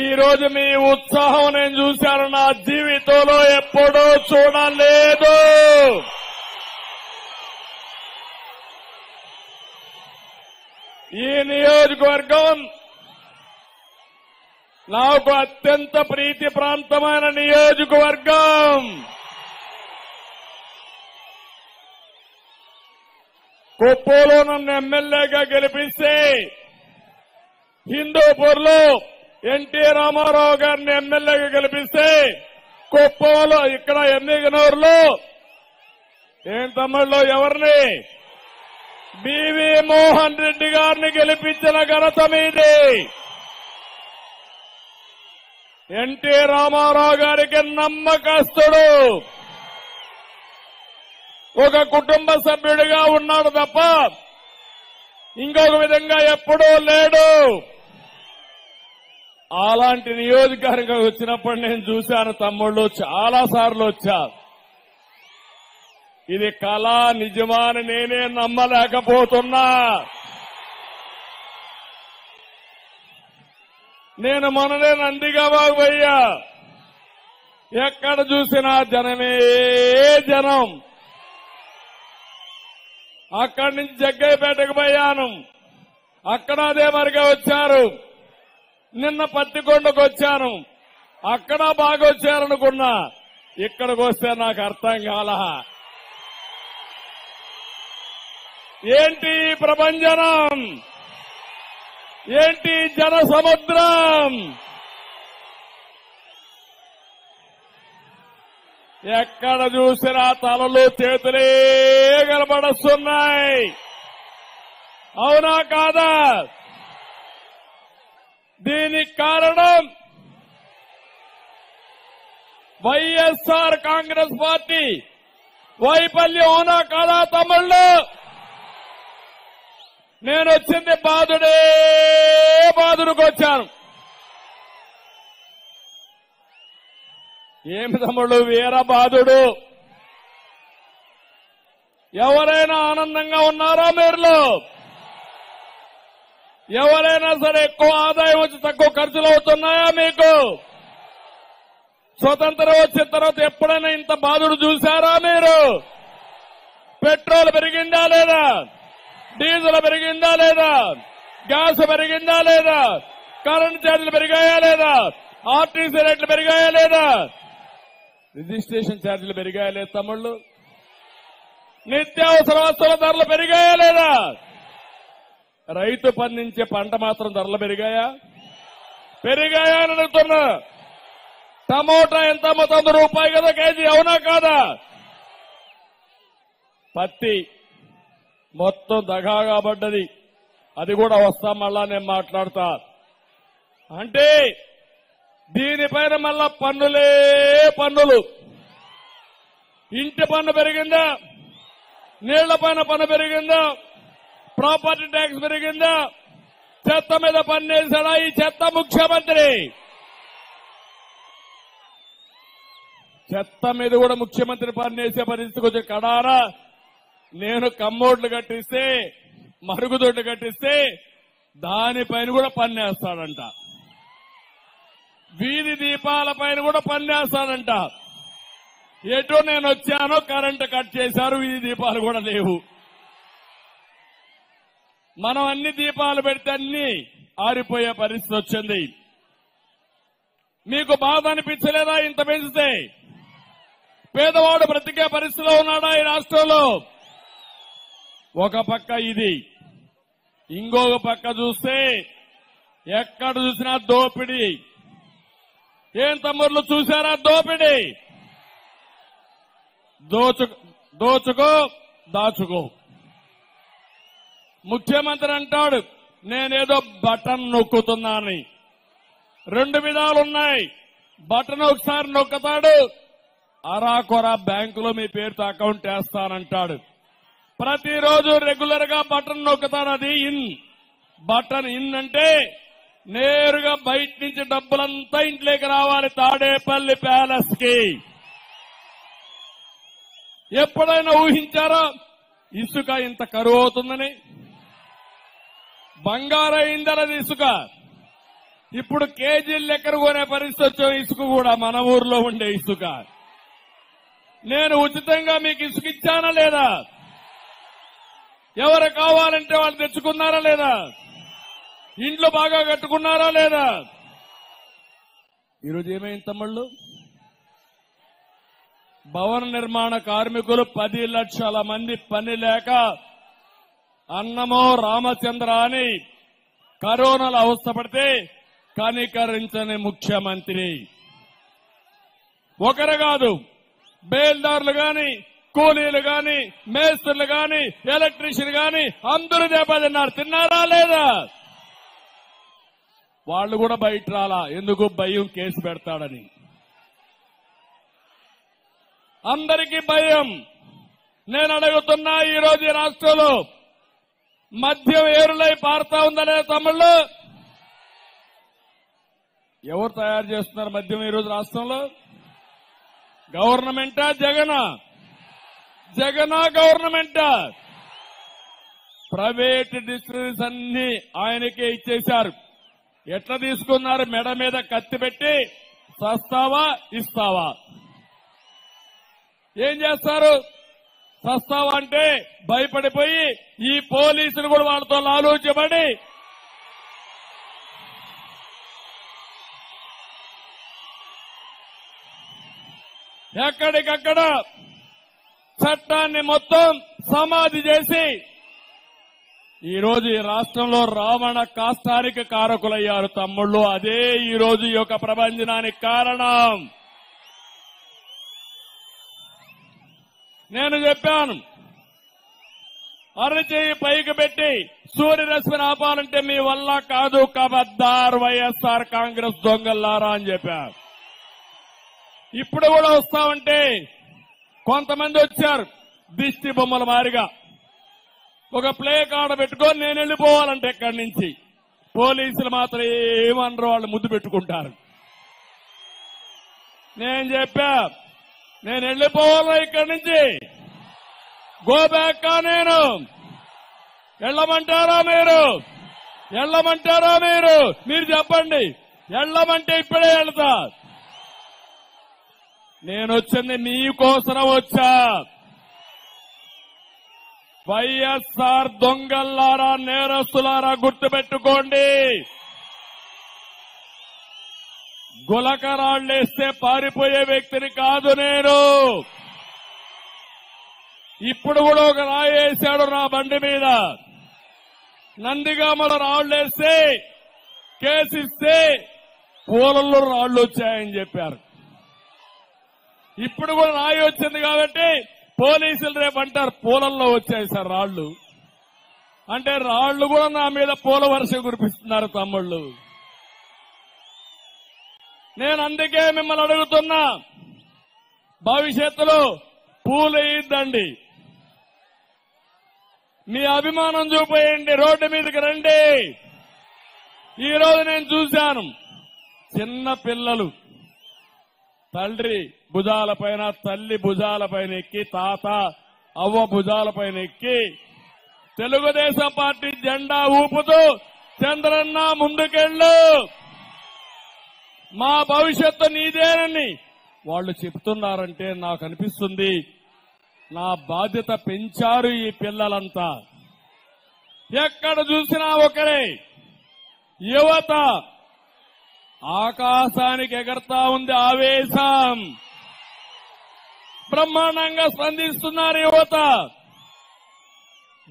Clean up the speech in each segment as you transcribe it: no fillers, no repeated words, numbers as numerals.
उत्साहम नेनु चूसानु ना जीवितंलो एप्पुडू चूडलेदु ई नियोजकवर्गं नाकु अत्यंत प्रीति प्रांतमैन नियोजकवर्गं कोप्पोलो नन्नु ఎమ్మెల్యేగా గెలిపిస్తే హిందూపూర్లో ఎన్టీ రామారావు గారిని ఎమ్మెల్యేగా గెలిపిస్తే కుప్పంలో ఇక్కడ ఎన్నికనూరులో ఏం తమ్ముళ్ళు ఎవరిని బివి మోహన్ రెడ్డి గారిని గెలిపించిన ఘనత మీది. ఎన్టీ రామారావు గారికి నమ్మకస్తుడు ఒక కుటుంబ సభ్యుడిగా ఉన్నాడు తప్ప ఇంకొక విధంగా ఎప్పుడూ లేడు. అలాంటి నియోజకవర్గం వచ్చినప్పుడు నేను చూశాను తమ్ముళ్ళు, చాలా సార్లు వచ్చా. ఇది కళ నిజమా అని నేనే నమ్మలేకపోతున్నా. నేను మొన్ననే నందిగాబాకు పోయా, ఎక్కడ చూసినా జనమే జనం. అక్కడి నుంచి జగ్గయ్యపేటకు పోయాను, అక్కడ అదే మరిగా వచ్చారు. నిన్న పత్తికొండకు వచ్చాను, అక్కడ బాగా వచ్చారనుకున్నా. ఇక్కడికి వస్తే నాకు అర్థం కాల, ఏంటి ప్రభంజనం, ఏంటి జన సముద్రం. ఎక్కడ చూసినా తలలు చేతులే కనబడుతున్నాయి. అవునా కాదా? దీనికి కారణం వైఎస్ఆర్ కాంగ్రెస్ పార్టీ వైఫల్యం. అవునా కాదా తమ్ముళ్ళు? నేను వచ్చింది బాధుడే బాధుడికి వచ్చాను. ఏమి తమ్ముళ్ళు, వీర బాధుడు. ఎవరైనా ఆనందంగా ఉన్నారా మీరులో? ఎవరైనా సరే ఎక్కువ ఆదాయం వచ్చి తక్కువ ఖర్చులు అవుతున్నాయా మీకు? స్వతంత్రం వచ్చిన తర్వాత ఎప్పుడైనా ఇంత బాధలు చూశారా మీరు? పెట్రోల్ పెరిగిందా లేదా? డీజిల్ పెరిగిందా లేదా? గ్యాస్ పెరిగిందా లేదా? కరెంటు ఛార్జీలు పెరిగాయా లేదా? ఆర్టీసీ రేట్లు పెరిగాయా లేదా? రిజిస్ట్రేషన్ ఛార్జీలు పెరిగాయా లేదా తమ్ముళ్ళు? నిత్యావసర వస్తువుల ధరలు పెరిగాయా లేదా? రైతు పండించే పంట మాత్రం ధరలు పెరిగాయా? పెరిగాయా అని అడుగుతున్నా. టమోటా ఎంత? 100 రూపాయలు కదా కేజీ. అవునా కాదా? పత్తి మొత్తం దగాగా పడ్డది. అది కూడా వస్తా, మళ్ళా నేను మాట్లాడతా. అంటే దీనిపైన మళ్ళా పన్నులే పన్నులు. ఇంటి పన్ను పెరిగిందా? నీళ్ల పైన పన్ను పెరిగిందా? ప్రాపర్టీ ట్యాక్స్ పెరిగిందా? చెత్త మీద పన్నేసాడా ఈ చెత్త ముఖ్యమంత్రి? చెత్త మీద కూడా ముఖ్యమంత్రి పన్నేసే పరిస్థితికి వచ్చే కడారా. నేను కమ్మోడ్లు కట్టిస్తే, మరుగుదొడ్లు కట్టిస్తే దానిపైన కూడా పన్నేస్తాడంట. వీధి దీపాలపైన కూడా పన్నేస్తాడంట. ఎటు నేను వచ్చానో కరెంటు కట్ చేశారు, వీధి దీపాలు కూడా లేవు. మనం అన్ని దీపాలు పెడితే అన్ని ఆరిపోయే పరిస్థితి వచ్చింది. మీకు బాధ అనిపించలేదా? ఇంత పెంచితే పేదవాడు బ్రతికే పరిస్థితిలో ఉన్నాడా ఈ రాష్ట్రంలో? ఒక పక్క ఇది, ఇంకొక పక్క చూస్తే ఎక్కడ చూసినా దోపిడీ. ఏం తమ్ముళ్ళు చూశారా దోపిడీ? దోచుకో దాచుకో. ముఖ్యమంత్రి అంటాడు నేనేదో బటన్ నొక్కుతున్నానని. రెండు విధాలున్నాయి. బటన్ ఒకసారి నొక్కుతాడు, అరాకొరా బ్యాంకులో మీ పేరుతో అకౌంట్ వేస్తానంటాడు. ప్రతిరోజు రెగ్యులర్ గా బటన్ నొక్కుతాడు. అది ఇన్. బటన్ ఇన్ అంటే నేరుగా బయట నుంచి డబ్బులంతా ఇంట్లోకి రావాలి తాడేపల్లి ప్యాలెస్ కి. ఎప్పుడైనా ఊహించారా ఇసుక ఇంత కరువు అవుతుందని? బంగారు ఇంధనది ఇసుక. ఇప్పుడు కేజీలు లెక్కన కొనే పరిస్థితి వచ్చాం. ఇసుక కూడా మన ఊర్లో ఉండే ఇసుక నేను ఉచితంగా మీకు ఇసుక ఇచ్చానా లేదా? ఎవరు కావాలంటే వాళ్ళు తెచ్చుకున్నారా లేదా? ఇంట్లో బాగా కట్టుకున్నారా లేదా? ఈరోజు ఏమైంది తమ్ముళ్ళు? భవన నిర్మాణ కార్మికులు 10 లక్షల మంది పని లేక అన్నమో రామచంద్ర అని కరోనాలో అవస్థపడితే కనికరించని ముఖ్యమంత్రి. ఒకరు కాదు, బేల్దారులు గాని, కూలీలు గాని, మేస్త్రులు గాని, ఎలక్ట్రీషియన్ గాని అందరూ దెబ్బతిన్నారు. తిన్నారా లేదా? వాళ్ళు కూడా బయట రాలా. ఎందుకు? భయం, కేసు పెడతాడని. అందరికీ భయం. నేను అడుగుతున్నా, ఈరోజు ఈ రాష్ట్రంలో మద్యం ఏరులై పారుతా ఉందనే తమ్ముళ్ళు, ఎవరు తయారు చేస్తున్నారు మద్యం ఈరోజు రాష్ట్రంలో? గవర్నమెంటా? జగనా గవర్నమెంటా? ప్రైవేట్ డిస్టిలరీస్ అన్ని ఆయనకే ఇచ్చేశారు. ఎట్లా తీసుకున్నారు? మెడ మీద కత్తి పెట్టి సస్తావా ఇస్తావా? ఏం చేస్తారు? సస్తావా అంటే భయపడిపోయి ఈ పోలీసులు కూడా వాళ్ళతో ఆలోచించబడి ఎక్కడికక్కడ చట్టాన్ని మొత్తం సమాధి చేసి ఈరోజు ఈ రాష్ట్రంలో రావణ కాష్టానికి కారకులయ్యారు తమ్ముళ్ళు. అదే ఈరోజు ఈ యొక్క ప్రభంజనానికి కారణం. నేను చెప్పాను, అరచేయి పైకి పెట్టి సూర్యరశ్మిని ఆపాలంటే మీ వల్ల కాదు, కబద్దార్ వైఎస్ఆర్ కాంగ్రెస్ దొంగల్లారా అని చెప్పారు. ఇప్పుడు కూడా వస్తామంటే కొంతమంది వచ్చారు దిష్టి బొమ్మల మారిగా. ఒక ప్లే కార్డు పెట్టుకొని నేను వెళ్ళిపోవాలంటే ఇక్కడి నుంచి పోలీసులు మాత్రం ఏమన్నారు, వాళ్ళు ముద్దు పెట్టుకుంటారు. నేను చెప్పా, నేను వెళ్ళిపోవాలా ఇక్కడి నుంచి? గో బ్యాక్ కా? నేను వెళ్ళమంటారా? మీరు చెప్పండి. వెళ్ళమంటే ఇప్పుడే వెళ్తా. నేను వచ్చింది మీకోసం వచ్చా. వైఎస్ఆర్ దొంగల్లారా, నేరస్తులారా గుర్తుపెట్టుకోండి. గులకరాళ్లేస్తే పారిపోయే వ్యక్తిని కాదు నేను. ఇప్పుడు కూడా ఒక రాయి వేశాడు నా బండి మీద. నందిగామలో రాళ్లేస్తే కేసిస్తే పూలల్లో రాళ్లు వచ్చాయని చెప్పారు. ఇప్పుడు కూడా రాయి వచ్చింది కాబట్టి పోలీసులు రేపు అంటారు పూలల్లో వచ్చాయి సార్ రాళ్లు అంటే. రాళ్లు కూడా నా మీద పూల వర్షం కురిపిస్తున్నారు తమ్ముళ్ళు. నేను అందుకే మిమ్మల్ని అడుగుతున్నా, భవిష్యత్తులో పూలు ఇద్దండి, మీ అభిమానం చూపేయండి, రోడ్డు మీదకి రండి. ఈరోజు నేను చూశాను, చిన్న పిల్లలు తండ్రి భుజాలపైన, తల్లి భుజాలపైన ఎక్కి, తాత అవ్వ భుజాలపైన ఎక్కి తెలుగుదేశం పార్టీ జెండా ఊపుతూ చంద్రన్న ముందుకెళ్ళు, మా భవిష్యత్తు నీదేనని వాళ్ళు చెప్తున్నారంటే నాకు అనిపిస్తుంది నా బాధ్యత పెంచారు ఈ పిల్లలంతా. ఎక్కడ చూసినా ఒకరే యువత ఆకాశానికి ఎగరతా ఉంది. ఆవేశం బ్రహ్మాండంగా స్పందిస్తున్నారు యువత.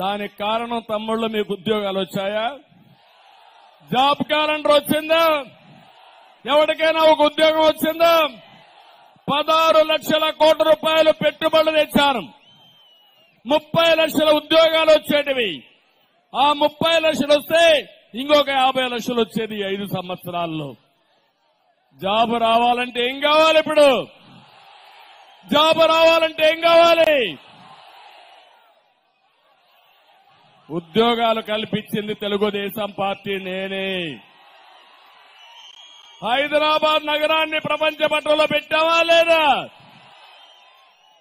దానికి కారణం తమ్ముళ్ళు, మీకు ఉద్యోగాలు వచ్చాయా? జాబ్ క్యాలెండర్ వచ్చిందా? ఎవరికైనా ఒక ఉద్యోగం వచ్చిందా? 16 లక్షల కోట్ల రూపాయలు పెట్టుబడులు తెచ్చారు. 30 లక్షల ఉద్యోగాలు వచ్చేటివి. ఆ 30 లక్షలు వస్తే ఇంకొక 50 లక్షలు వచ్చేది 5 సంవత్సరాల్లో. జాబ్ రావాలంటే ఏం కావాలి? ఇప్పుడు జాబ్ రావాలంటే ఏం కావాలి? ఉద్యోగాలు కల్పించింది తెలుగుదేశం పార్టీ నేనే. హైదరాబాద్ నగరాన్ని ప్రపంచ పట్టణంలో పెట్టావా లేదా?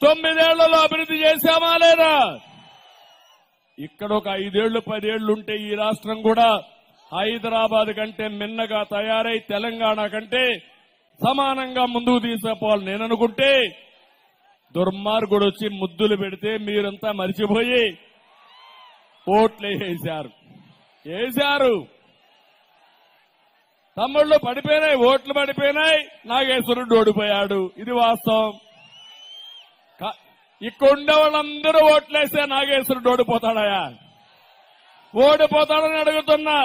9 ఏళ్లలో అభివృద్ధి చేశామా లేదా? ఇక్కడ ఒక 5 ఏళ్లు 10 ఏళ్లుంటే ఈ రాష్ట్రం కూడా హైదరాబాద్ కంటే మిన్నగా తయారై తెలంగాణ కంటే సమానంగా ముందుకు తీసుకుపోవాలని నేను అనుకుంటే దుర్మార్గుడు వచ్చి ముద్దులు పెడితే మీరంతా మర్చిపోయి ఓట్లు వేశారు. తమ్ముళ్ళు పడిపోయినాయి, ఓట్లు పడిపోయినాయి, నాగేశ్వరుడు ఓడిపోయాడు. ఇది వాస్తవం. ఇక్కడుండే వాళ్ళందరూ ఓట్లేస్తే నాగేశ్వరుడు ఓడిపోతాడయా? ఓడిపోతాడని అడుగుతున్నా.